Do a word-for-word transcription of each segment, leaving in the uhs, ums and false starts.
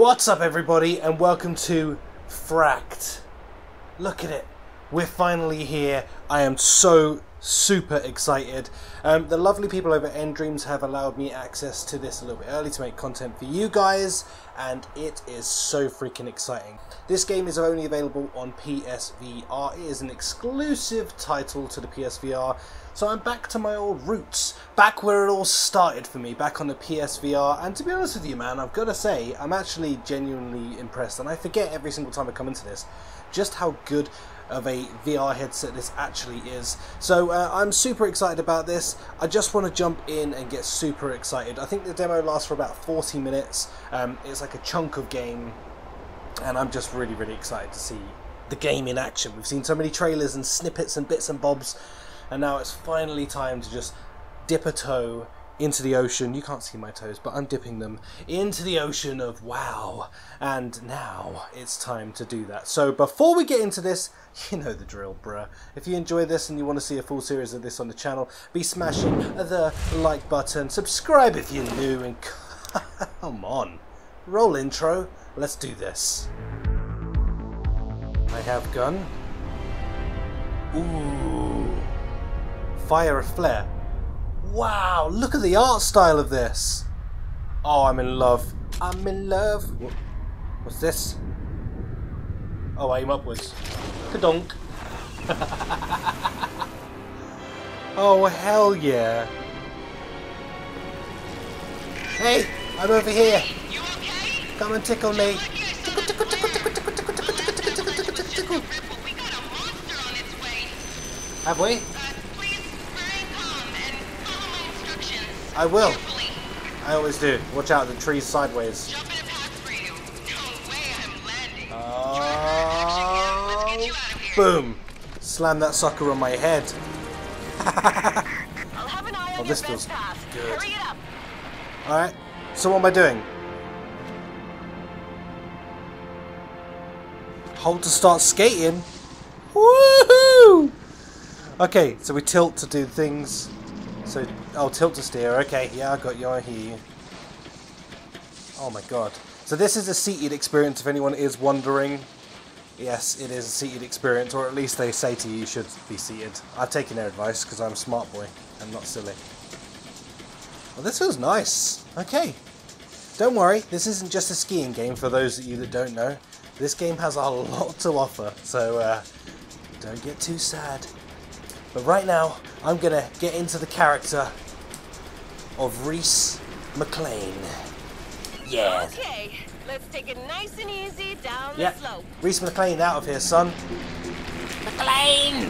What's up everybody, and welcome to Fracked. Look at it, we're finally here. I am so super excited. Um, the lovely people over nDreams have allowed me access to this a little bit early to make content for you guys, and it is so freaking exciting. This game is only available on P S V R. It is an exclusive title to the P S V R, so I'm back to my old roots, back where it all started for me, back on the P S V R. And to be honest with you, man, I've got to say, I'm actually genuinely impressed, and I forget every single time I come into this, just how good of a V R headset this actually is. So uh, I'm super excited about this. I just want to jump in and get super excited. I think the demo lasts for about forty minutes. Um, it's like a chunk of game, and I'm just really, really excited to see the game in action. We've seen so many trailers and snippets and bits and bobs, and now it's finally time to just dip a toe into the ocean. You can't see my toes, but I'm dipping them into the ocean of wow. And now it's time to do that. So before we get into this, you know the drill, bruh. If you enjoy this and you want to see a full series of this on the channel, be smashing the like button. Subscribe if you're new, and come on. Roll intro. Let's do this. I have gun. Ooh. Fire a flare. Wow, look at the art style of this. Oh, I'm in love. I'm in love. What's this? Oh, aim upwards. Kadonk. Oh, hell yeah. Hey, I'm over here. You okay? Come and tickle me. Tickle, tickle, tickle, tickle, tickle, tickle, tickle, tickle, tickle, tickle, tickle. We got a monster on its way. Have we? I will. I always do. Watch out, the tree's sideways. Oh, boom. Slam that sucker on my head. Oh, this feels good. Alright, so what am I doing? Hold to start skating. Woohoo! Okay, so we tilt to do things. So, oh, tilt to steer, okay, yeah, I got you, I hear you. Oh my god. So this is a seated experience, if anyone is wondering. Yes, it is a seated experience, or at least they say to you, you should be seated. I've taken their advice, because I'm a smart boy, and not silly. Well, this feels nice. Okay. Don't worry, this isn't just a skiing game, for those of you that don't know. This game has a lot to offer, so uh, don't get too sad. But right now, I'm gonna get into the character of Rhys McLean. Yeah. Okay, let's take it nice and easy down yeah. the slope. Rhys McLean out of here, son. McLean!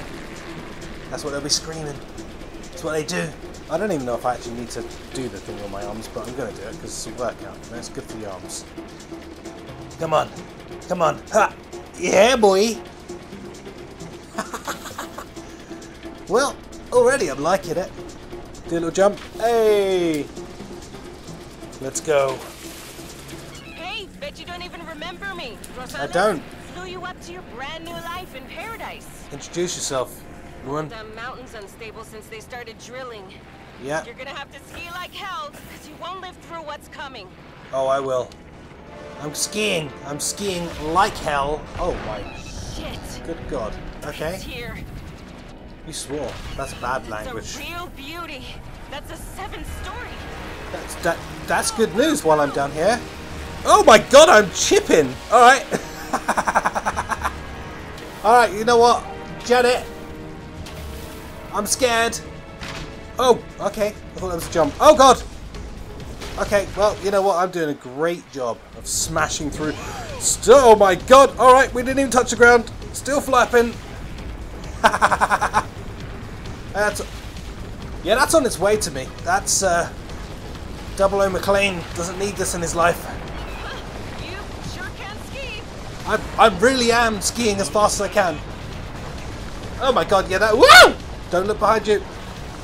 That's what they'll be screaming. That's what they do. I don't even know if I actually need to do the thing on my arms, but I'm gonna do it because it's a workout. That's good for the arms. Come on. Come on. Ha. Yeah, boy. Well, already I'm liking it. Do a little jump. Hey! Let's go. Hey, bet you don't even remember me. Rosanna, I don't. Flew you up to your brand new life in paradise. Introduce yourself, everyone. The mountain's unstable since they started drilling. Yeah. You're gonna have to ski like hell, because you won't live through what's coming. Oh, I will. I'm skiing. I'm skiing like hell. Oh my. Shit. Good God. Okay. It's here. You swore. That's bad language. It's a real beauty. That's a seven-story. That's that. That's good news. While I'm down here. Oh my god, I'm chipping. All right. All right. You know what, Janet? I'm scared. Oh, okay. I thought that was a jump. Oh god. Okay. Well, you know what? I'm doing a great job of smashing through. Oh my god. All right. We didn't even touch the ground. Still flapping. That's, yeah, that's on its way to me. That's uh, Double O McLean doesn't need this in his life. You sure can ski. I, I really am skiing as fast as I can. Oh my god, yeah, that. Woo! Don't look behind you.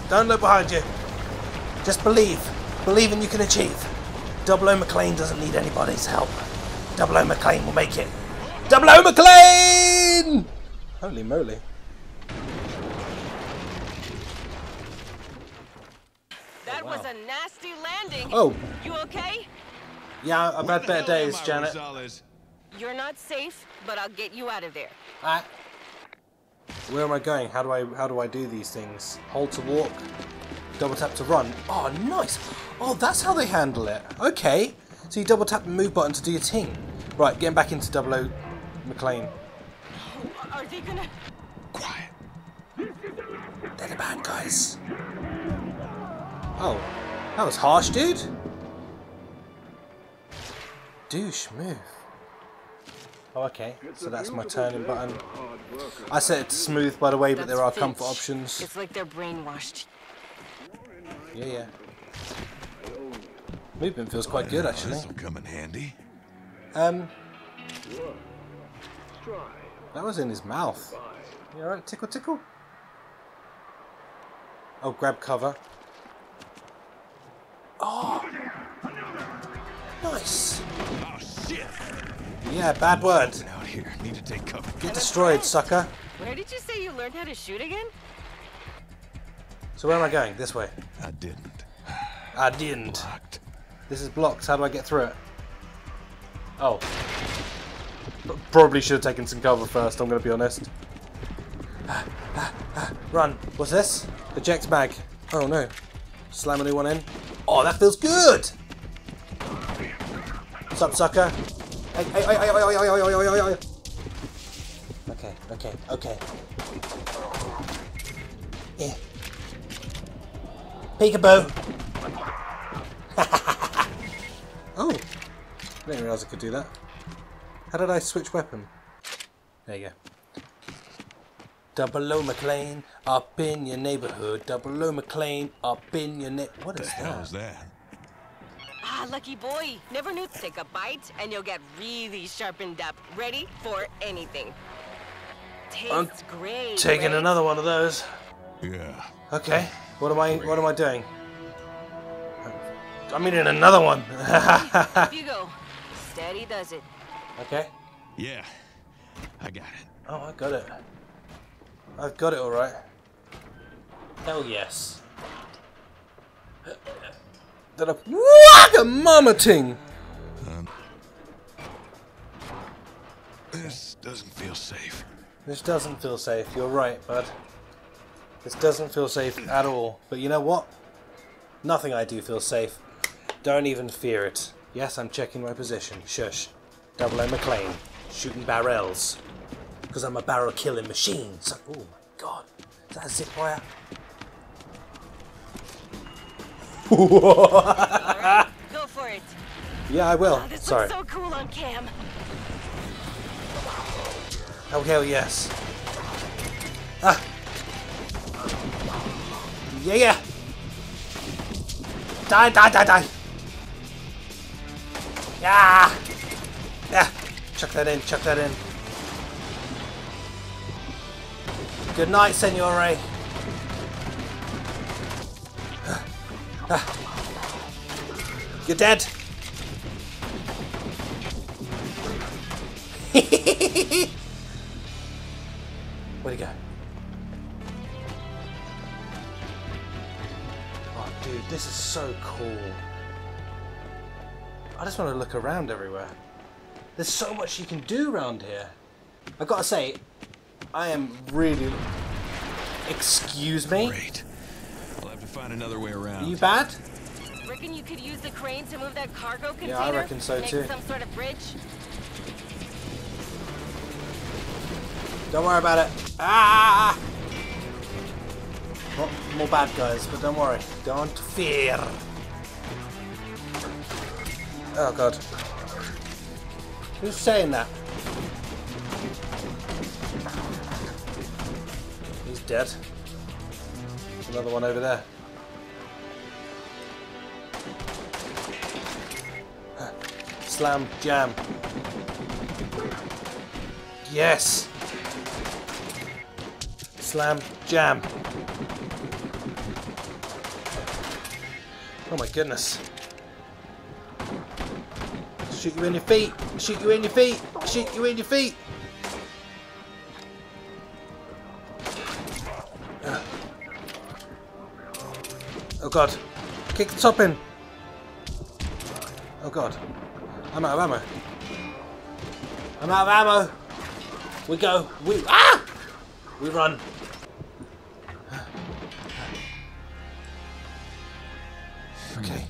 Don't look behind you. Just believe. Believe and you can achieve. Double O McLean doesn't need anybody's help. Double O McLean will make it. Double O McLean! Holy moly. That wow. was a nasty landing. Oh. You okay? Yeah, I've had better days, Janet. Rosales? You're not safe, but I'll get you out of there. Alright. Where am I going? How do I how do I do these things? Hold to walk, double tap to run. Oh, nice. Oh, that's how they handle it. Okay. So you double tap the move button to do your thing. Right, getting back into double O McLean. Are they gonna... Quiet. They're the bad guys. Oh, that was harsh, dude. Douche move. Oh, okay. So that's my turning button. I set it to smooth, by the way, but there are comfort options. It's like they're brainwashed. Yeah, yeah. Movement feels quite good, actually. This will come in handy. Um. That was in his mouth. You alright? Tickle, tickle. Oh, grab cover. Oh! Nice! Oh, shit! Yeah, bad word. Out here. Need to take cover. Get destroyed, sucker. Where did you say you learned how to shoot again? So where am I going? This way. I didn't. I didn't. Blocked. This is blocked. How do I get through it? Oh. Probably should have taken some cover first, I'm going to be honest. Ah, ah, ah. Run. What's this? Eject mag. Oh no. Slam a new one in. Oh, that feels good! What's up, sucker? Hey, hey, hey, hey, hey, hey, hey, hey, hey. Okay, okay, okay. Yeah. Peekaboo! Oh! I didn't realise I could do that. How did I switch weapon? There you go. Double O McLean, up in your neighbourhood. Double O McLean, up in your ne- What is that? What the hell is that? Ah, lucky boy. Never knew. Take a bite and you'll get really sharpened up. Ready for anything. Tastes I'm great. Taking right? Another one of those. Yeah. Okay. What am I, what am I doing? I'm eating another one. Up you go. Steady does it. Okay. Yeah, I got it. Oh, I got it. I've got it all right. Hell yes. Did I... What a mama ting! Um, this doesn't feel safe. This doesn't feel safe. You're right, bud. This doesn't feel safe at all. But you know what? Nothing I do feels safe. Don't even fear it. Yes, I'm checking my position. Shush. Double O McLean, shooting barrels, because I'm a barrel killing machine. So, oh my god, is that a zip wire? Right, go for it. Yeah, I will. Oh, this Sorry. Looks so cool on cam. Oh hell yes. Ah. Yeah yeah. Die die die die. Yeah. Yeah, chuck that in, chuck that in. Good night, Senor Ray. You're dead. Where'd he go? Oh, dude, this is so cool. I just want to look around everywhere. There's so much you can do around here. I gotta say, I am really... Excuse me? Great. I'll have to find another way around. Are you bad? Reckon you could use the crane to move that cargo container? Yeah, I reckon so too. Make some sort of bridge? Don't worry about it. Ah! Well, more bad guys, but don't worry. Don't fear. Oh god. Who's saying that? He's dead. There's another one over there. Slam, jam. Yes! Slam, jam. Oh my goodness. Shoot you in your feet! Shoot you in your feet! Shoot you in your feet! Uh. Oh god. Kick the top in! Oh god. I'm out of ammo. I'm out of ammo. We go. We ah. We run. Okay.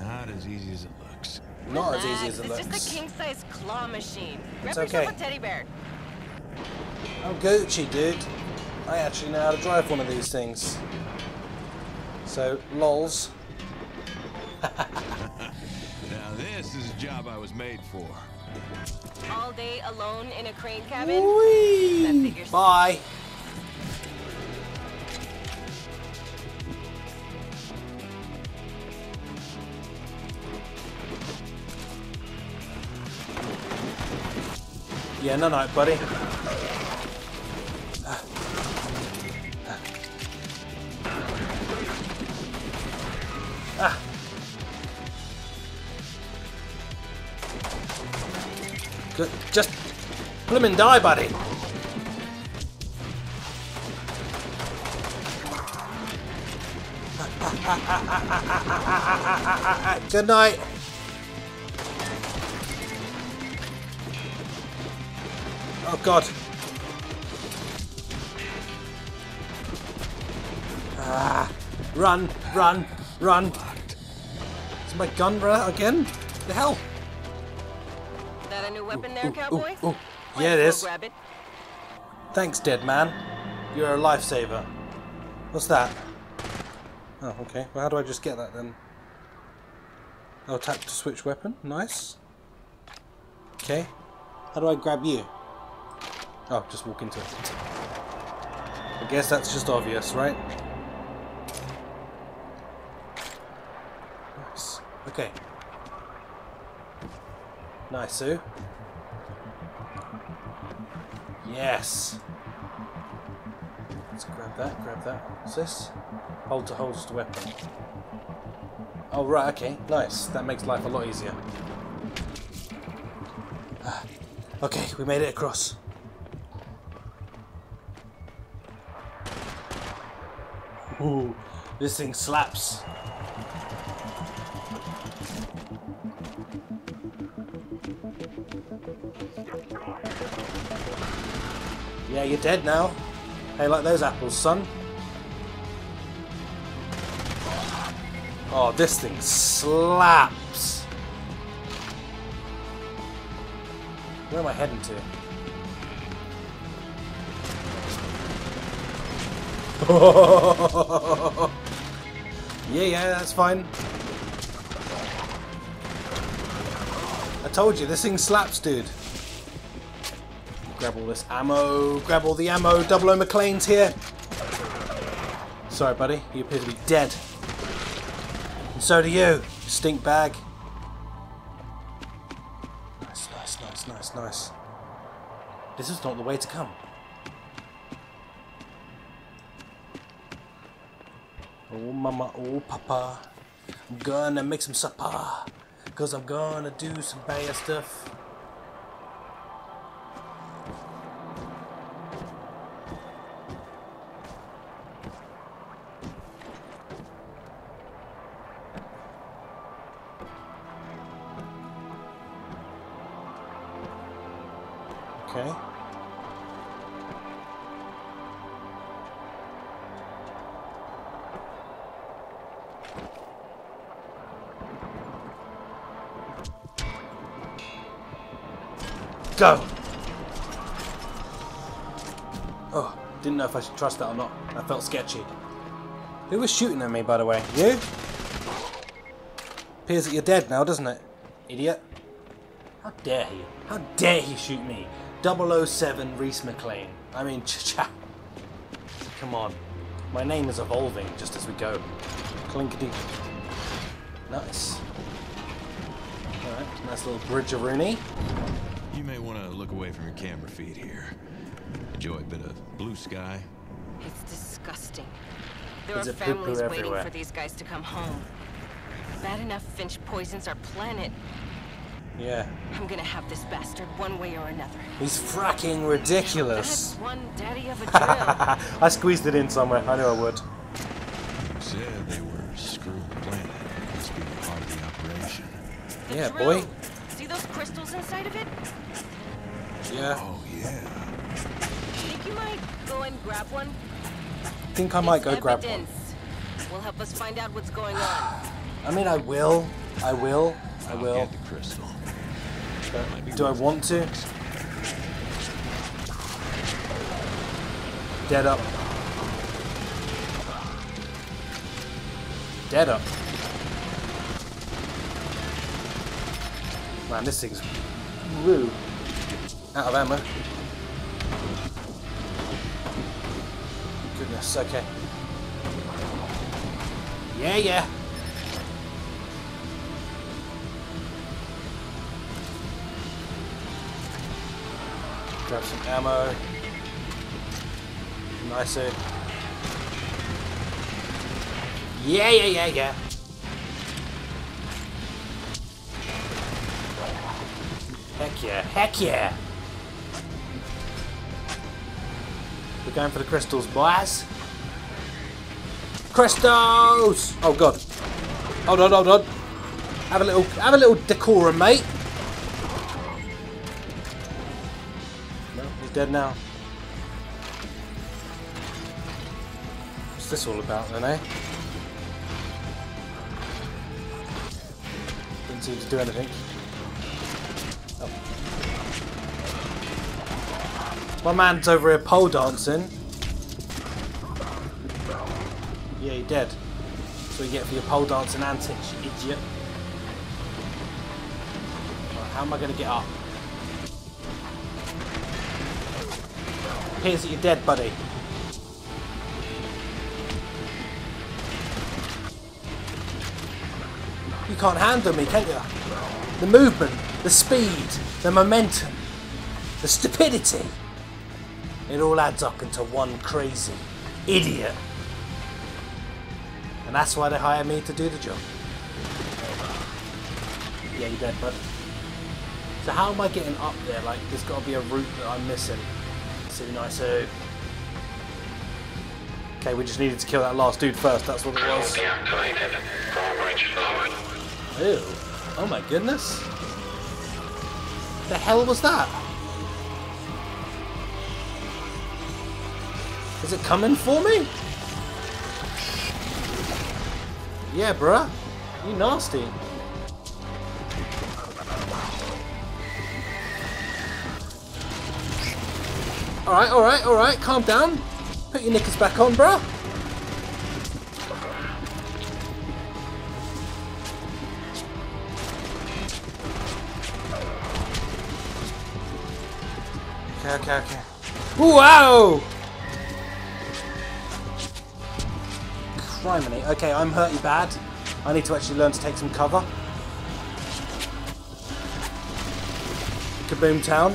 Not as easy as it looks. Not as easy as it looks. It's just a king-size claw machine. It's okay. Grab yourself a teddy bear. I'm Gucci, dude. I actually know how to drive one of these things. So, lols. Now this is a job I was made for. All day alone in a crane cabin? Whee! That figures. Bye. Yeah, no, no, buddy. Ah. Good. Just blimmin' die, buddy. Good night. Oh God. Ah. Run, run, run. My gun bro, again? What the hell? Is that a new weapon ooh, there, ooh, cowboy? Ooh, ooh. Yeah, it is. It. Thanks, dead man. You're a lifesaver. What's that? Oh, okay. Well, how do I just get that then? I'll tap to switch weapon. Nice. Okay. How do I grab you? Oh, just walk into it. I guess that's just obvious, right? Okay. Nice, Sue. Yes. Let's grab that, grab that. What's this? Hold to holster weapon. Oh, right, okay. Nice. That makes life a lot easier. Ah. Okay, we made it across. Ooh, this thing slaps. Yeah, you're dead now. Hey, like those apples, son. Oh, this thing slaps. Where am I heading to? Yeah, yeah, that's fine. I told you, this thing slaps, dude. Grab all this ammo, grab all the ammo, double O McLean's here. Sorry buddy, you appear to be dead. And so do you, stink bag. Nice, nice, nice, nice, nice. This is not the way to come. Oh mama, oh papa, I'm gonna make some supper, cause I'm gonna do some bad stuff. Okay. Go! Oh, didn't know if I should trust that or not. I felt sketchy. Who was shooting at me, by the way? You? Appears that you're dead now, doesn't it? Idiot. How dare he? How dare he shoot me? double O seven Rhys McLean. I mean, cha-cha. Come on. My name is evolving just as we go. Clinkety. Nice. Alright, nice little bridge of Rooney. You may want to look away from your camera feed here. Enjoy a bit of blue sky. It's disgusting. There There's are families waiting for these guys to come home. Bad enough Finch poisons our planet. Yeah. I'm gonna have this bastard one way or another. He's fracking ridiculous. That's one daddy of a drill. I squeezed it in somewhere. I knew I would. Said they were screwing the planet. Must be part of the operation. The yeah, drill. boy. crystals inside of it? Yeah. Oh, yeah. Think you might go and grab one? I think I might it's go grab one. Will help us find out what's going on. I mean, I will. I will. I will. I'll get the crystal. But do I want to? Dead up. Dead up. Man, this thing's woo. Out of ammo. Goodness, okay. Yeah, yeah. Grab some ammo. Nice. Yeah, yeah, yeah, yeah. Heck yeah, heck yeah. We're going for the crystals, boys. Crystals! Oh god. Hold on, hold on. Have a little, have a little decorum, mate. No, he's dead now. What's this all about then, eh? Didn't seem to do anything. Oh. My man's over here pole dancing. Yeah, you're dead. So you get for your pole dancing antics, you idiot. Right, how am I gonna get up? It appears that you're dead, buddy. You can't handle me, can you? The movement, the speed, the momentum, the stupidity. It all adds up into one crazy idiot. And that's why they hire me to do the job. Yeah, you're dead, bud. So how am I getting up there? Like, there's got to be a route that I'm missing. Too nice. Okay, we just needed to kill that last dude first. That's what it was. Ew. Oh my goodness. The hell was that? Is it coming for me? Yeah, bruh. You nasty. Alright, alright, alright. Calm down. Put your knickers back on, bruh. Okay, okay. Wow! Criminy. Okay, I'm hurting bad. I need to actually learn to take some cover. Kaboom town.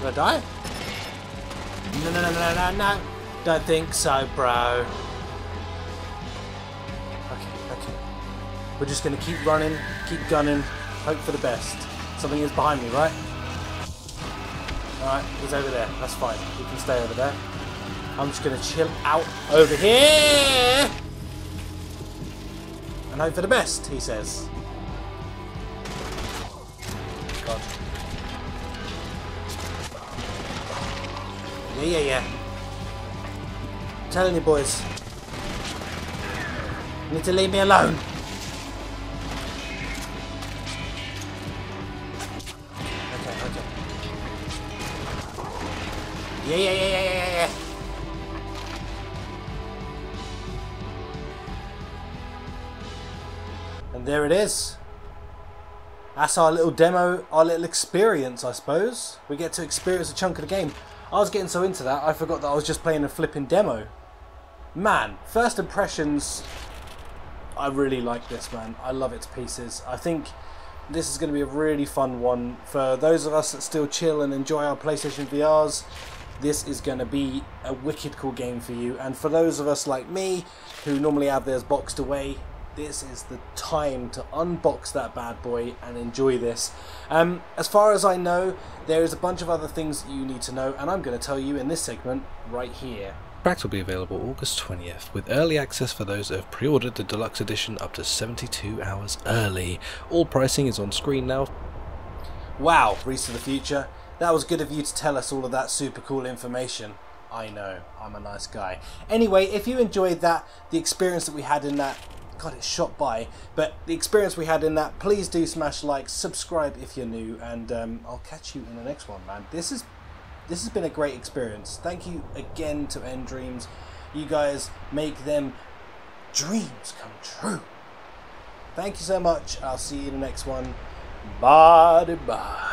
Did I die? No, no, no, no, no, no. Don't think so, bro. Okay, okay. We're just gonna keep running, keep gunning, hope for the best. Something is behind me, right? Alright, he's over there. That's fine. We can stay over there. I'm just gonna chill out over here! And hope for the best, he says. God. Yeah, yeah, yeah. I'm telling you boys, you need to leave me alone. Okay, okay. Yeah, yeah, yeah, yeah, yeah, yeah. And there it is. That's our little demo, our little experience, I suppose. We get to experience a chunk of the game. I was getting so into that, I forgot that I was just playing a flipping demo. Man, first impressions, I really like this, man. I love it to pieces. I think this is going to be a really fun one. For those of us that still chill and enjoy our PlayStation V Rs, this is going to be a wicked cool game for you. And for those of us like me, who normally have theirs boxed away, this is the time to unbox that bad boy and enjoy this. Um, as far as I know, there is a bunch of other things that you need to know, and I'm going to tell you in this segment right here. Fracked will be available August twentieth, with early access for those who have pre-ordered the deluxe edition up to seventy-two hours early. All pricing is on screen now. Wow, Rhys of the future, that was good of you to tell us all of that super cool information. I know, I'm a nice guy. Anyway, if you enjoyed that, the experience that we had in that, God, it's shot by, but the experience we had in that, please do smash like, subscribe if you're new, and um, I'll catch you in the next one, man. This is... This has been a great experience. Thank you again to nDreams. You guys make them dreams come true. Thank you so much. I'll see you in the next one. Bye-bye.